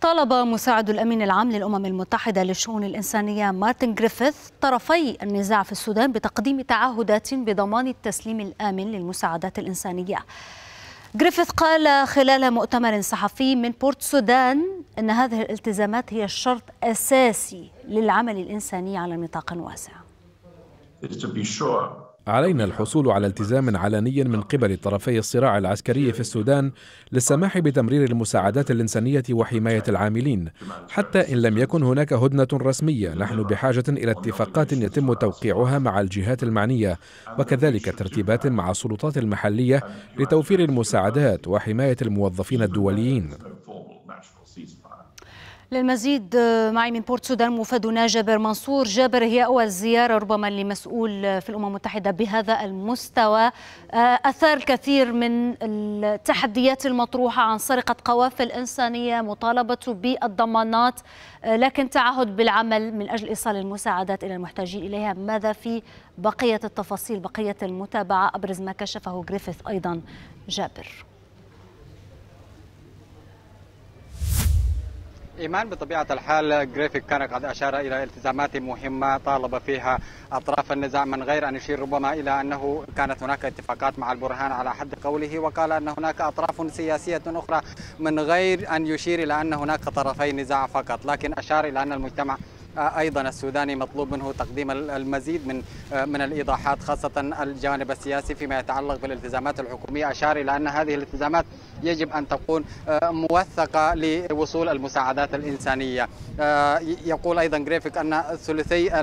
طالب مساعد الأمين العام للأمم المتحدة للشؤون الإنسانية مارتن غريفيث طرفي النزاع في السودان بتقديم تعهدات بضمان التسليم الآمن للمساعدات الإنسانية. غريفيث قال خلال مؤتمر صحفي من بورتسودان أن هذه الالتزامات هي شرط أساسي للعمل الإنساني على نطاق واسع. علينا الحصول على التزام علني من قبل طرفي الصراع العسكري في السودان للسماح بتمرير المساعدات الإنسانية وحماية العاملين، حتى إن لم يكن هناك هدنة رسمية. نحن بحاجة إلى اتفاقات يتم توقيعها مع الجهات المعنية، وكذلك ترتيبات مع السلطات المحلية لتوفير المساعدات وحماية الموظفين الدوليين. للمزيد معي من بورتسودان وفدنا جابر منصور. جابر، هي أول زيارة ربما لمسؤول في الأمم المتحدة بهذا المستوى، أثار الكثير من التحديات المطروحة عن سرقة قوافل إنسانية، مطالبة بالضمانات، لكن تعهد بالعمل من أجل إيصال المساعدات إلى المحتاجين إليها. ماذا في بقية التفاصيل، بقية المتابعة أبرز ما كشفه غريفيث أيضا جابر؟ إيمان، بطبيعة الحال غريفيث كان قد أشار إلى التزامات مهمة طالب فيها أطراف النزاع، من غير أن يشير ربما إلى أنه كانت هناك اتفاقات مع البرهان على حد قوله، وقال أن هناك أطراف سياسية أخرى، من غير أن يشير إلى أن هناك طرفي نزاع فقط، لكن أشار إلى أن المجتمع أيضا السوداني مطلوب منه تقديم المزيد من الإيضاحات، خاصة الجانب السياسي فيما يتعلق بالالتزامات الحكومية. أشار إلى أن هذه الالتزامات يجب أن تكون موثقة لوصول المساعدات الإنسانية. يقول أيضا غريفيث أن ثلثي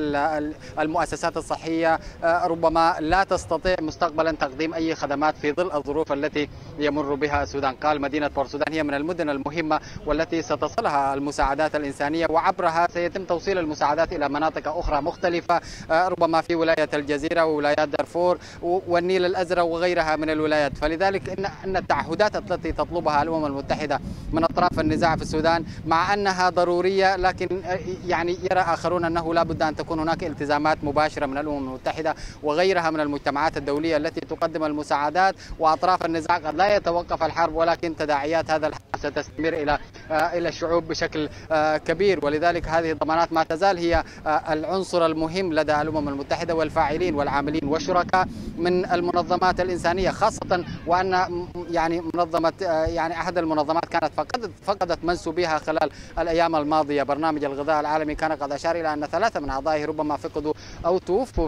المؤسسات الصحية ربما لا تستطيع مستقبلا تقديم أي خدمات في ظل الظروف التي يمر بها السودان. قال مدينة بورتسودان هي من المدن المهمة والتي ستصلها المساعدات الإنسانية، وعبرها سيتم توصيل المساعدات إلى مناطق أخرى مختلفة، ربما في ولاية الجزيرة وولايات دارفور والنيل الأزرق وغيرها من الولايات. فلذلك إن التعهدات التي تطلبها الأمم المتحدة من أطراف النزاع في السودان، مع أنها ضرورية، لكن يعني يرى آخرون أنه لا بد أن تكون هناك التزامات مباشرة من الأمم المتحدة وغيرها من المجتمعات الدولية التي تقدم المساعدات. وأطراف النزاع قد لا يتوقف الحرب، ولكن تداعيات هذا الحرب ستستمر إلى الشعوب بشكل كبير، ولذلك هذه الضمانات ما تزال هي العنصر المهم لدى الأمم المتحدة والفاعلين والعاملين والشركاء من المنظمات الإنسانية، خاصة وأن يعني أحد المنظمات كانت فقدت منسوبيها خلال الأيام الماضية. برنامج الغذاء العالمي كان قد أشار إلى أن 3 من أعضائه ربما فقدوا أو توفوا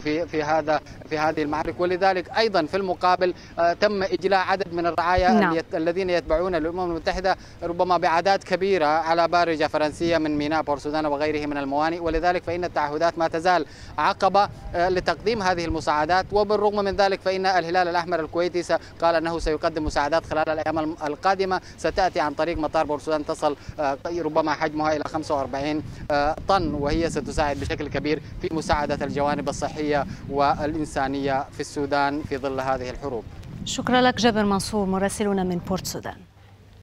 في هذه المعارك، ولذلك أيضا في المقابل تم إجلاء عدد من الرعايا الذين يتبعون الأمم المتحدة ربما بعدات كبيرة على بارجة فرنسية من ميناء بورتسودان وغيره من الموانئ، ولذلك فإن التعهدات ما تزال عقبة لتقديم هذه المساعدات. وبالرغم من ذلك فإن الهلال الأحمر الكويتي قال أنه سيقدم مساعدات خلال الأيام القادمة، ستأتي عن طريق مطار بورتسودان، تصل ربما حجمها إلى 45 طن، وهي ستساعد بشكل كبير في مساعدة الجوانب الصحية والإنسانية في السودان في ظل هذه الحروب. شكرا لك جابر منصور مراسلنا من بورتسودان.